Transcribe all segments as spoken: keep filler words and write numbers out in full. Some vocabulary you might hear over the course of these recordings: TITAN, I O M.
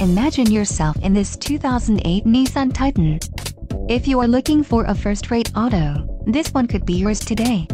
Imagine yourself in this two thousand eight Nissan Titan. If you are looking for a first-rate auto, this one could be yours today.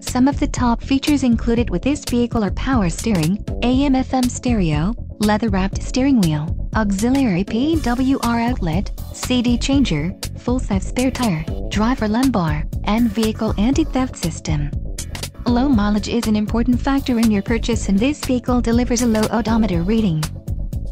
Some of the top features included with this vehicle are power steering, A M F M stereo, leather-wrapped steering wheel, auxiliary P W R outlet, C D changer, full-size spare tire, driver lumbar, and vehicle anti-theft system. Low mileage is an important factor in your purchase, and this vehicle delivers a low odometer reading.